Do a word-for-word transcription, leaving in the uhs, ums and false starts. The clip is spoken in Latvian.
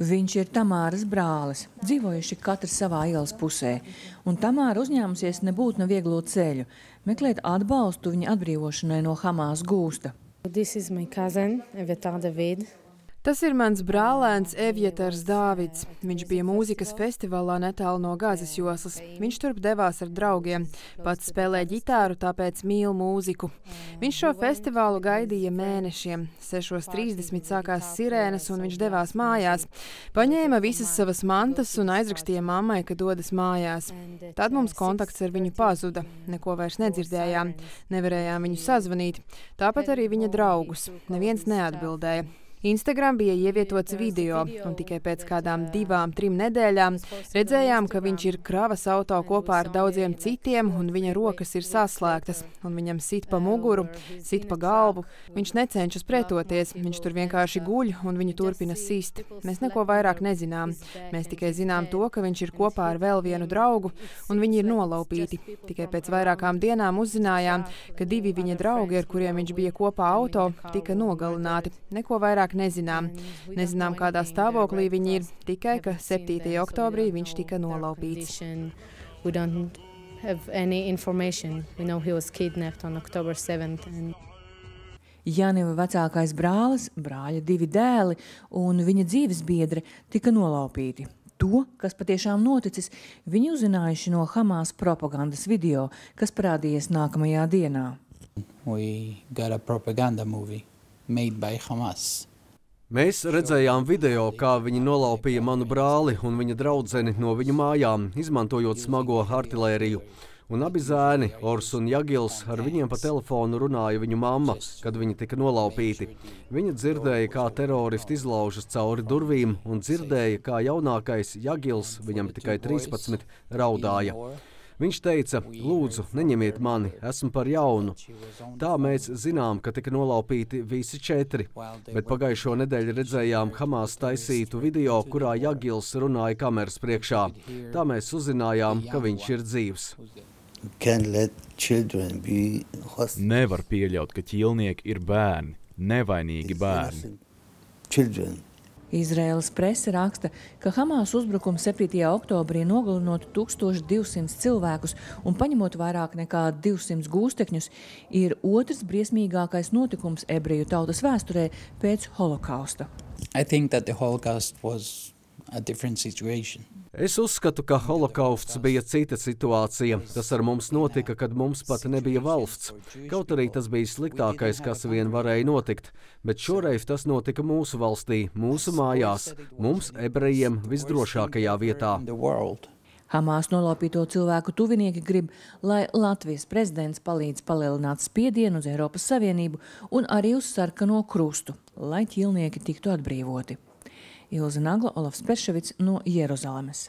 Viņš ir Tamāras brālis, dzīvojuši katrs savā ielas pusē, un Tamāra uzņēmusies nebūt no vieglo ceļu, meklēt atbalstu viņa atbrīvošanai no Hamās gūsta. This is my cousin, Evjetars Dāvids. Tas ir mans brālēns Evjetars Dāvids. Viņš bija mūzikas festivālā netālu no Gazas joslas. Viņš turp devās ar draugiem. Pats spēlē ģitāru, tāpēc mīl mūziku. Viņš šo festivālu gaidīja mēnešiem. sešos trīsdesmit sākās sirēnas un viņš devās mājās. Paņēma visas savas mantas un aizrakstīja mammai, ka dodas mājās. Tad mums kontakts ar viņu pazuda. Neko vairs nedzirdējām. Nevarējām viņu sazvanīt. Tāpat arī viņa draugus. Neviens neatbildēja. Instagram bija ievietots video, un tikai pēc kādām divām, trim nedēļām redzējām, ka viņš ir kravas auto kopā ar daudziem citiem, un viņa rokas ir saslēgtas, un viņam sit pa muguru, sit pa galvu. Viņš necenšas pretoties, viņš tur vienkārši guļ, un viņu turpina sist. Mēs neko vairāk nezinām. Mēs tikai zinām to, ka viņš ir kopā ar vēl vienu draugu, un viņi ir nolaupīti. Tikai pēc vairākām dienām uzzinājām, ka divi viņa draugi, ar kuriem viņš bija kopā auto, tika nogalināti. Neko vairāk nezinām. Nezinām, kādā stāvoklī viņi ir, tikai, ka septītajā oktobrī viņš tika nolaupīts. Janeva vecākais brālis, brāļa divi dēli un viņa dzīvesbiedre tika nolaupīti. To, kas patiešām noticis, viņi uzzinājuši no Hamās propagandas video, kas parādījies nākamajā dienā. We got a propaganda movie made by Hamās. Mēs redzējām video, kā viņi nolaupīja manu brāli un viņa draudzeni no viņu mājām, izmantojot smago artilēriju. Un abi zēni, Ors un Jagils, ar viņiem pa telefonu runāja viņu mamma, kad viņi tika nolaupīti. Viņa dzirdēja, kā teroristi izlaužas cauri durvīm, un dzirdēja, kā jaunākais Jagils, viņam tikai trīspadsmit, raudāja. Viņš teica, lūdzu, neņemiet mani, esmu par jaunu. Tā mēs zinām, ka tika nolaupīti visi četri, bet pagājušo nedēļu redzējām Hamās taisītu video, kurā Jagils runāja kameras priekšā. Tā mēs uzzinājām, ka viņš ir dzīvs. Nevar pieļaut, ka ķīlnieki ir bērni, nevainīgi bērni. Izraēlas prese raksta, ka Hamās uzbrukums septītajā oktobrī nogalinot tūkstoš divsimt cilvēkus un paņemot vairāk nekā divsimt gūstekņus ir otrs briesmīgākais notikums ebreju tautas vēsturē pēc holokausta. I think that the Holocaust was a different situation. Es uzskatu, ka holokausts bija cita situācija. Tas ar mums notika, kad mums pat nebija valsts. Kaut arī tas bija sliktākais, kas vien varēja notikt. Bet šoreiz tas notika mūsu valstī, mūsu mājās, mums, ebrejiem, visdrošākajā vietā. Hamās nolaupīto cilvēku tuvinieki grib, lai Latvijas prezidents palīdz palielināt spiedienu uz Eiropas Savienību un arī uz Sarkano krustu, lai ķīlnieki tiktu atbrīvoti. Ilze Nagla, Olafs Speševics no Jeruzalemes.